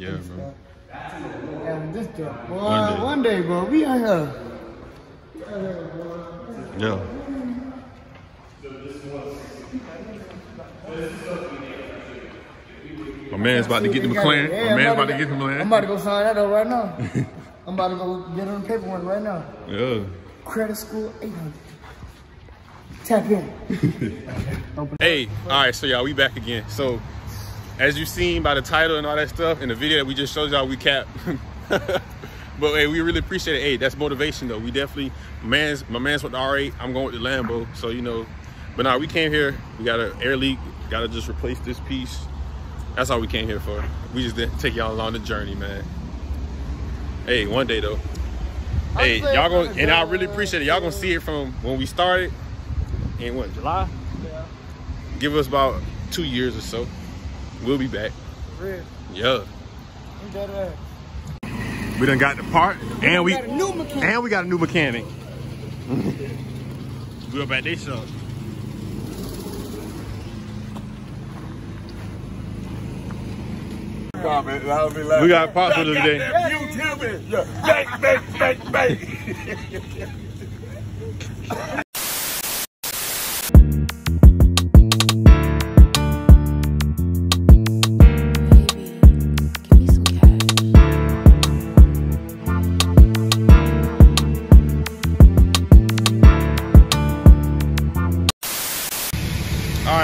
Yeah, bro. And this boy, one day, bro, we out here. Yeah. My man's about to get the McLaren. Yeah, my man's about to get the McLaren. I'm about to go sign that up right now. I'm about to go get on the paperwork right now. Yeah. Credit score 800. Tap in. Hey, all right, so y'all, we back again. So, as you seen by the title and all that stuff in the video that we just showed y'all, we capped. But hey, we really appreciate it. Hey, that's motivation though. We definitely, my man's with the R8. I'm going with the Lambo. So you know, but now we came here. We got an air leak. Got to just replace this piece. That's all we came here for. We just didn't take y'all along the journey, man. Hey, one day though. Hey, y'all gonna, and I really appreciate it. Y'all gonna see it from when we started in what, July? Yeah. Give us about 2 years or so. We'll be back. Real. Yeah. We done got the part, and we got a new mechanic. And we got a new mechanic. We up at their shop. We got pops with us today. Bang, bang, bang, bang.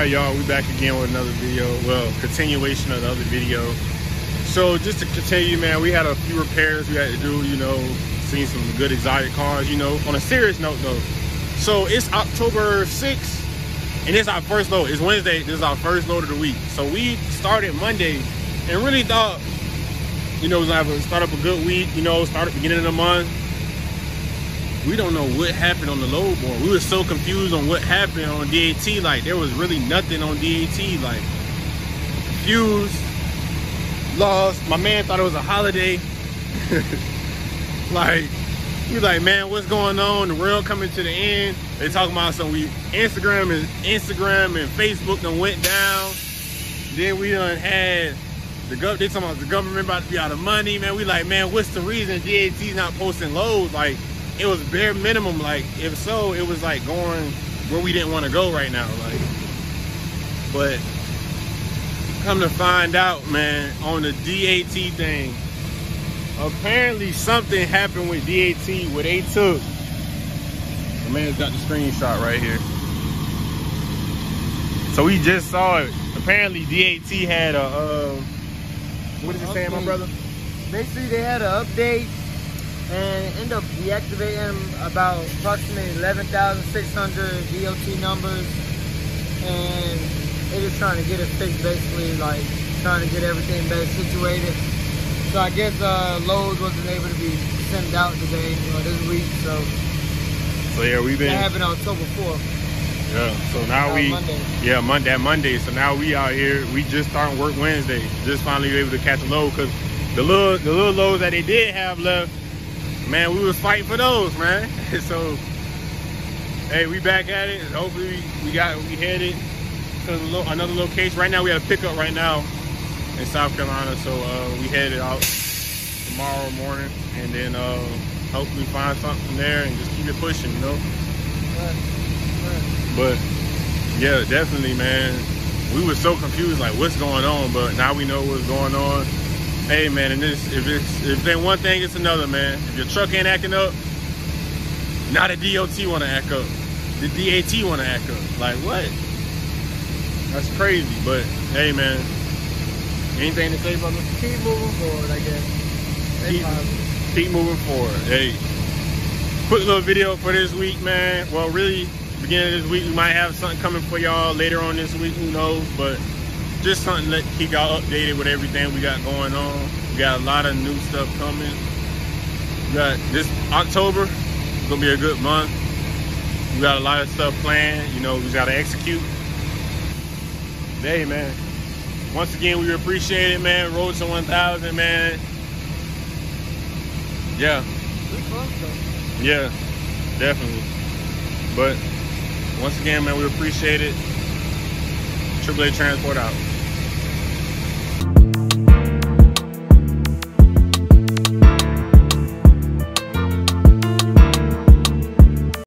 Y'all, we back again with another video. Well, continuation of the other video. So just to continue, man, we had a few repairs we had to do, you know, seen some good exotic cars, you know. On a serious note though, so it's October 6th and it's our first load. It's Wednesday, this is our first load of the week. So we started Monday and really thought, you know, we was gonna start up a good week, you know, start at the beginning of the month. We don't know what happened on the load board. We were so confused on what happened on DAT. Like, there was really nothing on DAT. Like, confused, lost. My man thought it was a holiday. Like, he was like, man, what's going on? The world coming to the end. They talking about something. We Instagram and Facebook done went down. Then we done had the government. They talking about the government about to be out of money, man. We like, man, what's the reason DAT's not posting loads? Like, it was bare minimum. Like, if so, it was like going where we didn't want to go right now. Like, but come to find out, man, on the DAT thing, apparently something happened with DAT where they took, the man's got the screenshot right here, so we just saw it. Apparently DAT had a what did you say, my brother? Basically they had an update and end up deactivating about approximately 11,600 DOT numbers, and it is trying to get it fixed, basically, like trying to get everything better situated. So I guess loads wasn't able to be sent out today, you know, this week. So yeah, we've been having October 4th. Yeah. So now we Monday. Yeah, Monday. So now we out here. We just starting work Wednesday. Just finally able to catch a load, because the little loads that they did have left, man, we was fighting for those, man. So, hey, we back at it. Hopefully, we headed to another location. Right now, we have a pickup right now in South Carolina. So, we headed out tomorrow morning. And then, hopefully, find something there and just keep it pushing, you know? Right. But, yeah, definitely, man. We were so confused, like, what's going on? But now we know what's going on. Hey man, and this, if it ain't one thing, it's another, man. If your truck ain't acting up, not a DOT wanna act up. The DAT wanna act up. Like, what? That's crazy. But hey man, anything to say, brother? Keep moving forward, I guess. Keep moving forward. Hey, quick little video for this week, man. Well, really, beginning of this week, we might have something coming for y'all later on this week. Who knows? But just something to keep y'all updated with everything we got going on. We got a lot of new stuff coming. We got this October, it's gonna be a good month. We got a lot of stuff planned, you know, we gotta execute. Hey man, once again, we appreciate it, man. Road to 1,000, man. Yeah. Yeah, definitely. But once again, man, we appreciate it. Triple A Transport out.